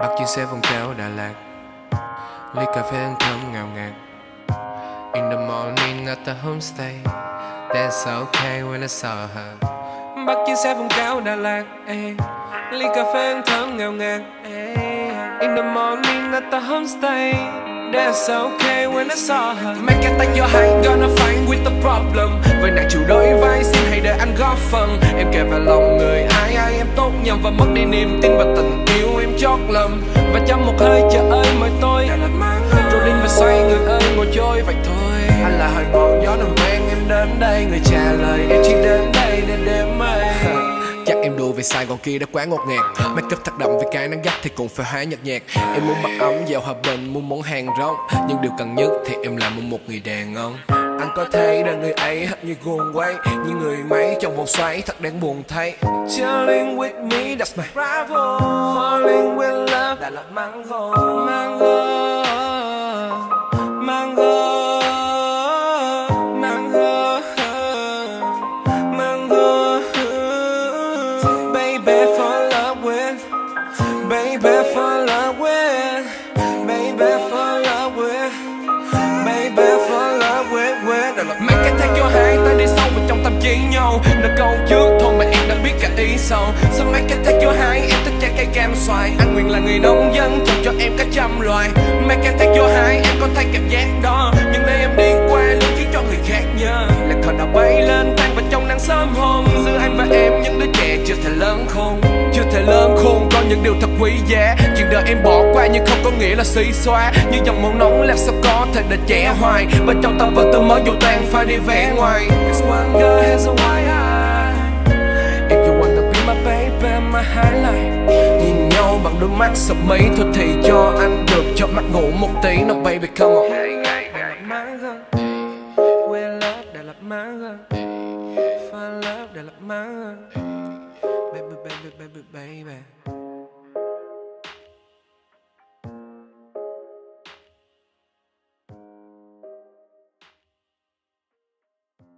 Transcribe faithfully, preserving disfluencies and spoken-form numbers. Bắt chuyến xe vòng kéo Đà Lạt, ly cà phê ăn thơm ngào ngạt. In the morning at the homestay, that's okay when I saw her. Bắt chuyến xe vòng kéo Đà Lạt, eh, ly cà phê ăn thơm ngào ngạt. Eh. In the morning at the homestay, that's okay when I saw her. Make it take your hand, gonna fight with the problem. Với nàng chủ đôi vai, xin hãy để anh góp phần. Em kề vào lòng người ai ai em tốt nhầm và mất đi niềm tin và tình yêu em chót lầm. Và trong một hơi chờ ơi mời tôi, rồi lên và xoay người ơi ngồi trôi vậy thôi. Anh là hơi ngọn gió đồng mang em đến đây, người trả lời em chỉ đến đây để đêm mây. Chắc em đùa về Saigon kia đã quá ngột ngạt. Make up thắt đậm vì cái nắng gắt thì cũng phải hóa nhợt nhạt. Em muốn mặc ấm vào Hòa Bình, muốn món hàng rong, nhưng điều cần nhất thì em là một người đàn ông. Anh có thấy rằng người ấy hệt như guồng quay, như người máy trong vòng xoáy thật đáng buồn thay. Chilling with me, that's my rival. Falling with love, Đà Lạt mango, mango, mango, mango, mango. Baby fall in love with, baby fall in love with, baby fall in love with, baby fall in love with. Mấy cái thang vô hai ta đi sâu vào trong tâm trí nhau. Nơi câu trước thôi mà em đã biết cả ý sâu. Sao mấy cái thang vô hai em thích trái cây cam xoài. Anh Nguyên là người nông dân trồng cho em cả trăm loài. Mấy cái thang vô hai em có thấy cảm giác đó, nhưng nơi em đi qua luôn khiến cho người khác nhớ. Là cờ đã bay lên tan vào trong nắng sớm hôm. Giữa anh và em những đứa trẻ chưa thể lớn khôn, chưa thể lớn khôn có những điều thật quý giá. Chuyện đời em bỏ qua nhưng không có nghĩa là suy xóa. Như dòng máu nóng làm sao có thể để trẻ hoài. Bên trong tâm vẫn tương mới dù tan phải đi vẽ ngoài. Cause one girl has a white eye. If you wanna be my baby, my highlight. Nhìn nhau bằng đôi mắt sập mấy thôi thì cho anh được cho mắt ngủ một tí. No baby come on. We're love, Đà Lạt mango. Fall love, Đà Lạt mango. Baby, baby, baby, baby.